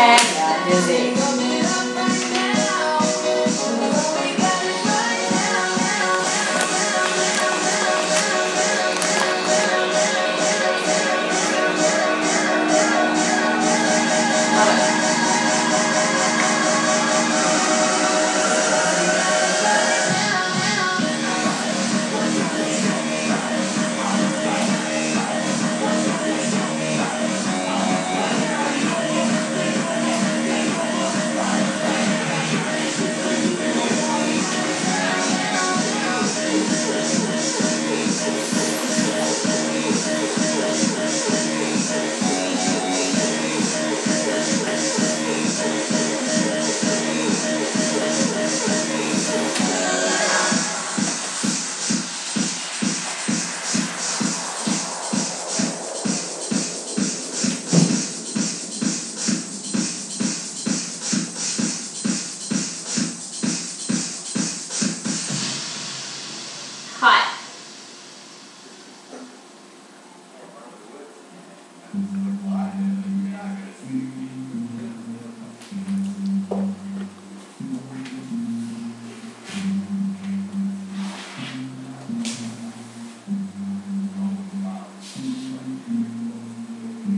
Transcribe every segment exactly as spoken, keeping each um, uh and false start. and our music.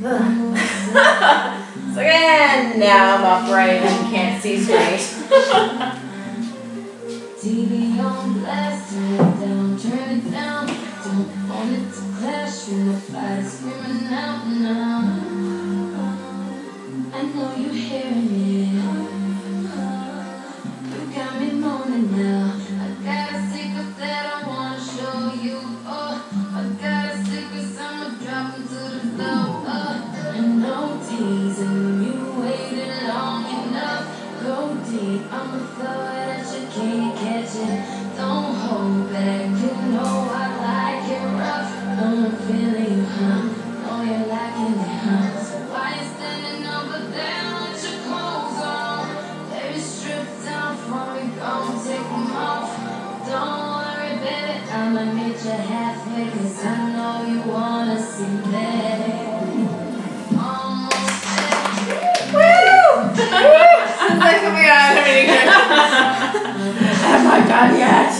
So again, now I'm upright and can't see straight. T V on blast, turn it down, turn it down. Don't want it to clash with the fire screaming out now. I know you're hearing it. You got me moaning now. I got a secret that I wanna show you. Oh, I got a secret, so I'ma drop into the floor. Oh. And no teasing, you waited long enough. Go deep, I'ma throw it at you, can't catch it. Don't hold back, you know I like it rough. Know I'm feeling you, huh? Know you're liking it, huh? So why you standing over there with your clothes on? Baby, strip down for me, gon' take them off. Don't worry, baby, I'ma meet you halfway, cause I know you wanna see that. Have I done yet?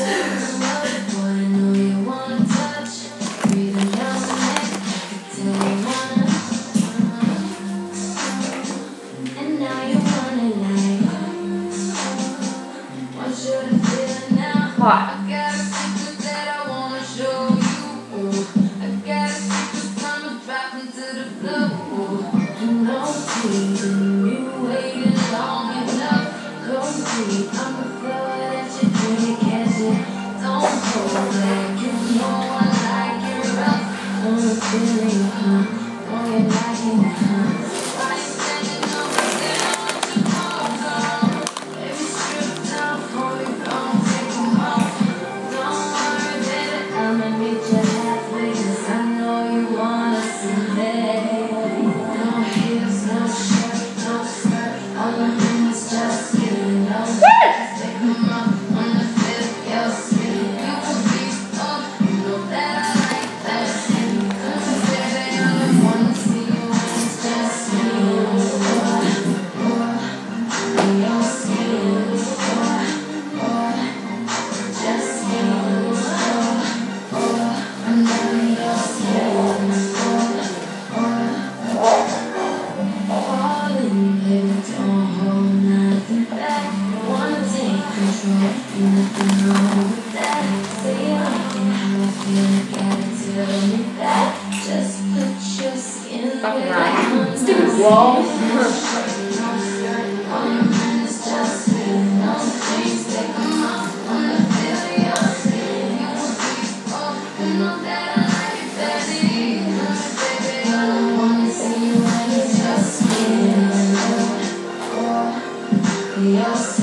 Just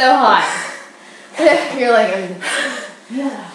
so hot. You're like, yeah.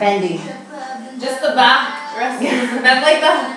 Bendy. Just the back, the rest of the like the... Awesome.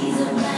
She's around.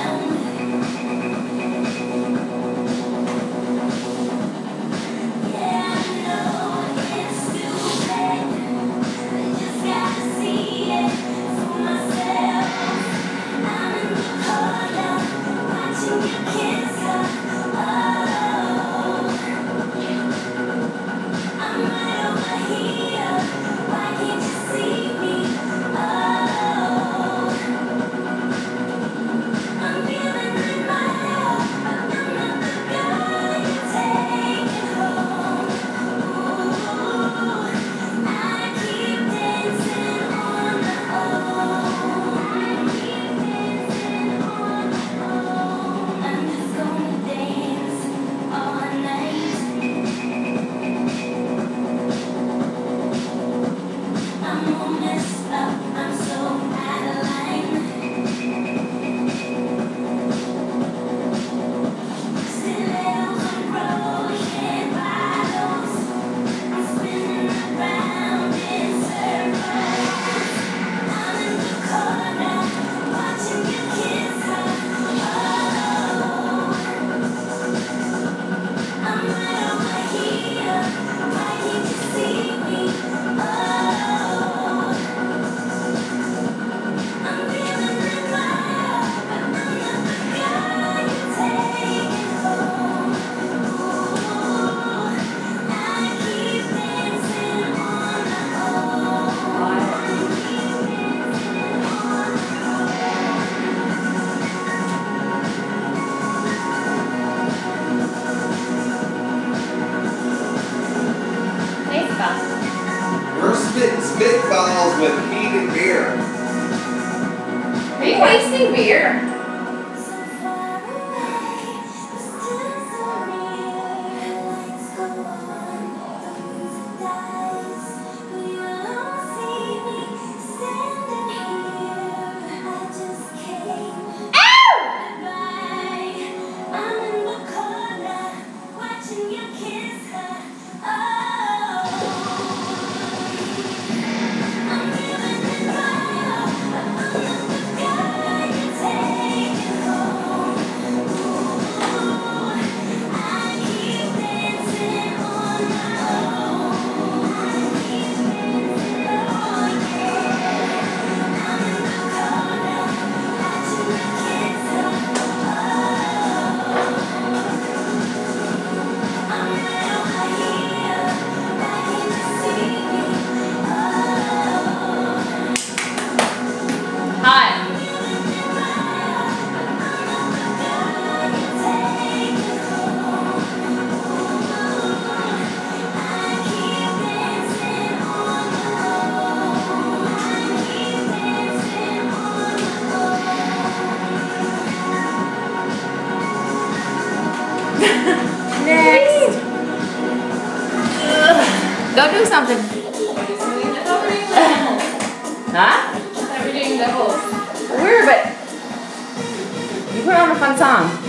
something. Huh? We're doing doubles. Weird, but you put on a fun song.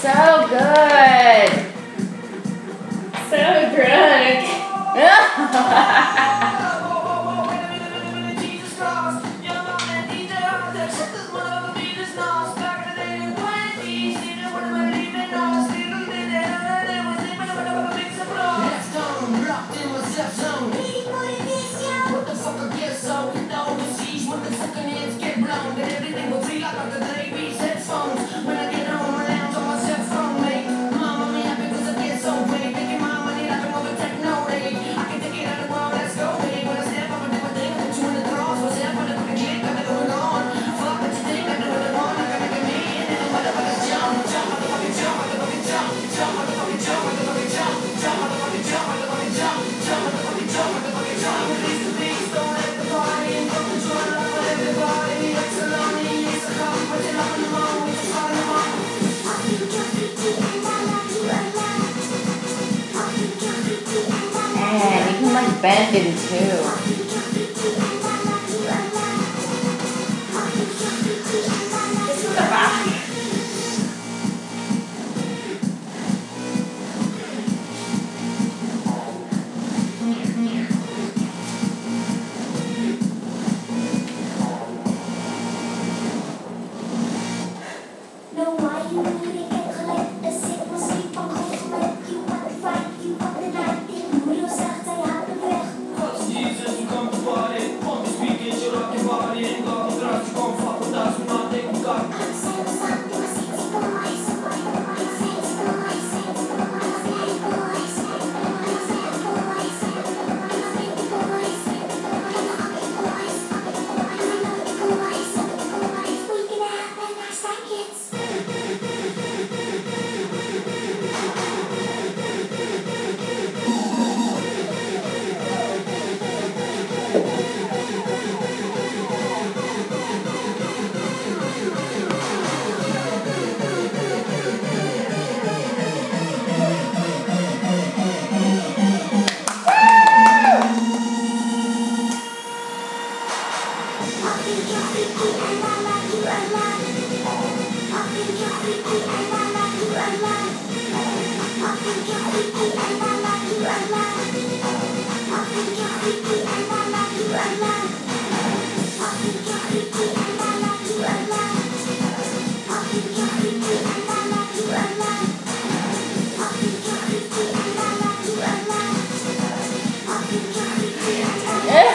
So good. So drunk. Bend in two.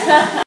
Ha ha.